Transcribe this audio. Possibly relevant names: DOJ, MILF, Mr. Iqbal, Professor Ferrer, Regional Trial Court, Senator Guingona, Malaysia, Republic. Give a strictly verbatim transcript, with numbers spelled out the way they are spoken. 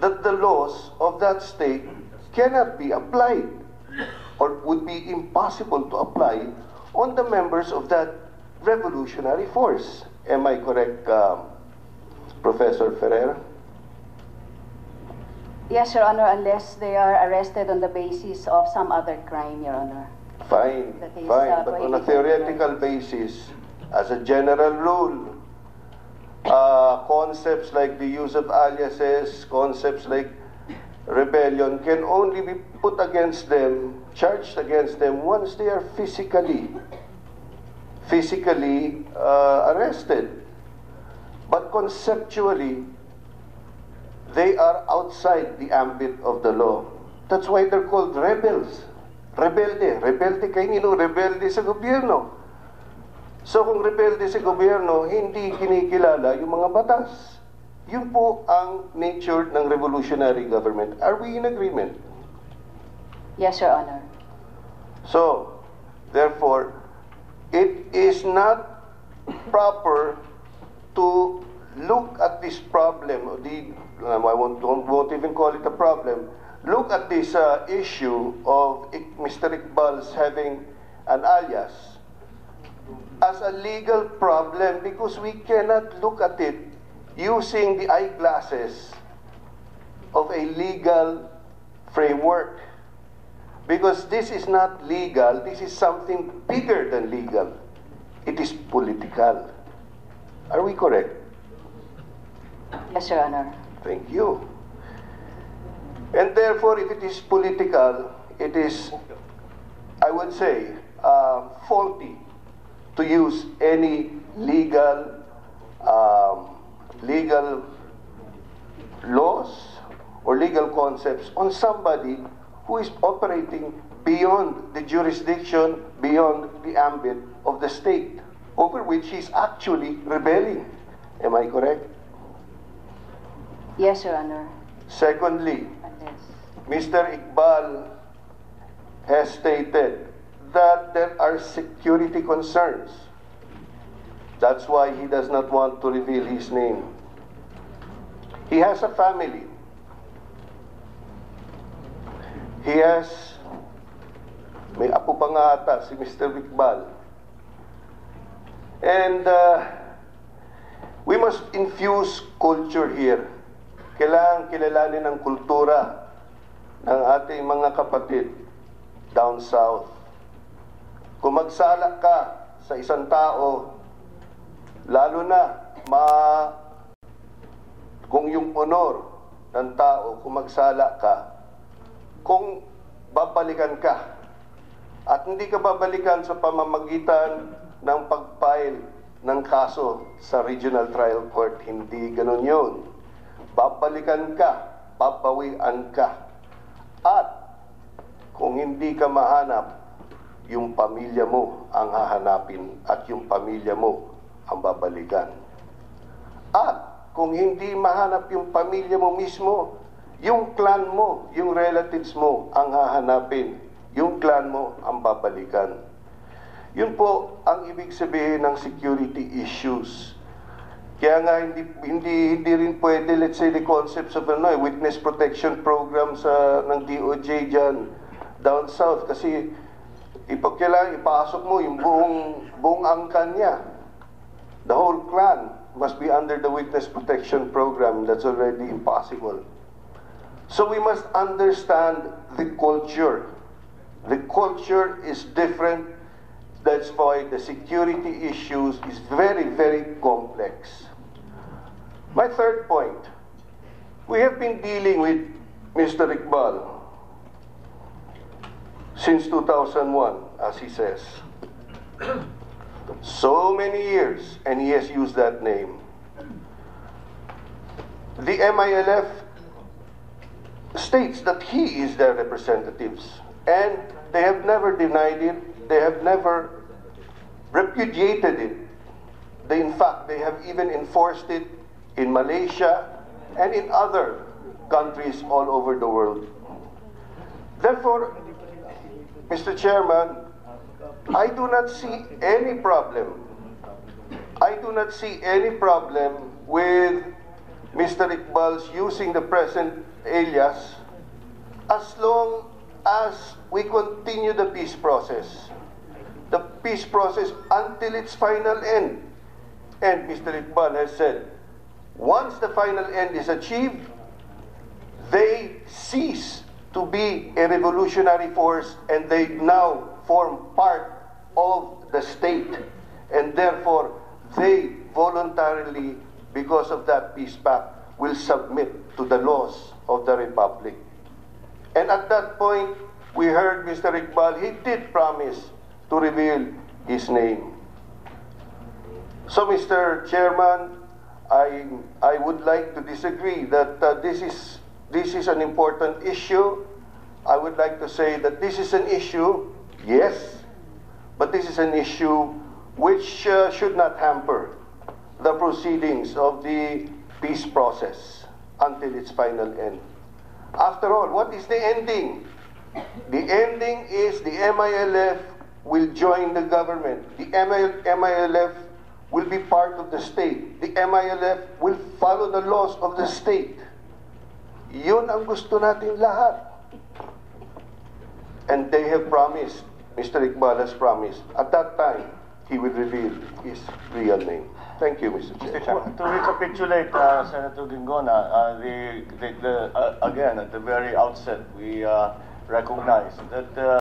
that the laws of that state cannot be applied or would be impossible to apply on the members of that revolutionary force. Am I correct, um, Professor Ferrer? Yes, Your Honor, unless they are arrested on the basis of some other crime, Your Honor. Fine, is, fine, uh, but on a theoretical basis, as a general rule, uh, concepts like the use of aliases, concepts like rebellion can only be put against them, charged against them, once they are physically, physically uh, arrested. But conceptually, they are outside the ambit of the law. That's why they're called rebels. Rebelde. Rebelde kay nino. Rebelde sa gobyerno. So kung rebelde sa gobyerno, hindi kinikilala yung mga batas. Yun po ang nature ng revolutionary government. Are we in agreement? Yes, Your Honor. So, therefore, it is not proper to look at this problem, the, I won't, won't even call it a problem, look at this uh, issue of Mister Iqbal's having an alias as a legal problem, because we cannot look at it using the eyeglasses of a legal framework, because this is not legal, this is something bigger than legal. It is political. Are we correct? Yes, Your Honor. Thank you. And therefore, if it is political, it is, I would say, uh, faulty to use any legal, um, legal laws or legal concepts on somebody who is operating beyond the jurisdiction, beyond the ambit of the state, over which he's actually rebelling. Am I correct? Yes, Your Honor. Secondly, Mister Iqbal has stated that there are security concerns. That's why he does not want to reveal his name. He has a family. He has, may apo pa nga ata si Mister Iqbal. And uh, we must infuse culture here. Kailangan kilalanin ang kultura ng ating mga kapatid down south. Kung magsalak ka sa isang tao, lalo na ma kung yung honor ng tao, kung magsalak ka, kung babalikan ka, at hindi ka babalikan sa pamamagitan ng pag-file ng kaso sa Regional Trial Court, hindi ganun yun. Babalikan ka, papawian ka. At kung hindi ka mahanap, yung pamilya mo ang hahanapin at yung pamilya mo ang babalikan. At kung hindi mahanap yung pamilya mo mismo, yung clan mo, yung relatives mo ang hahanapin. Yung clan mo ang babalikan. Yun po ang ibig sabihin ng security issues. Kaya nga hindi, hindi, hindi rin pwede, let's say, the concepts of ano, witness protection program sa, ng D O J dyan, down south. Kasi ipagkailangan, ipasok mo yung buong, buong angkan niya. The whole clan must be under the witness protection program. That's already impossible. So we must understand the culture. The culture is different. That's why the security issues is very, very complex. My third point, we have been dealing with Mister Iqbal since two thousand one, as he says. So many years, and he has used that name. The M I L F states that he is their representatives, and they have never denied it. They have never repudiated it. They, in fact, they have even enforced it in Malaysia and in other countries all over the world. Therefore, Mister Chairman, I do not see any problem. I do not see any problem with Mister Iqbal's using the present alias as long as we continue the peace process. The peace process until its final end. And Mister Iqbal has said, once the final end is achieved, they cease to be a revolutionary force and they now form part of the state. And therefore, they voluntarily, because of that peace pact, will submit to the laws of the Republic. And at that point, we heard Mister Iqbal, he did promise to reveal his name. So, Mister Chairman, I, I would like to disagree that uh, this is, this is an important issue. I would like to say that this is an issue, yes, but this is an issue which uh, should not hamper the proceedings of the peace process until its final end. After all, what is the ending? The ending is the M I L F will join the government. The M I L F will be part of the state. The M I L F will follow the laws of the state. Yun ang gusto natin lahat. And they have promised, Mister Iqbal has promised, at that time, he will reveal his real name. Thank you, Mister Chairman. To recapitulate, uh, Senator Guingona, uh, the, the, the, uh, again, at the very outset, we uh, recognize that uh,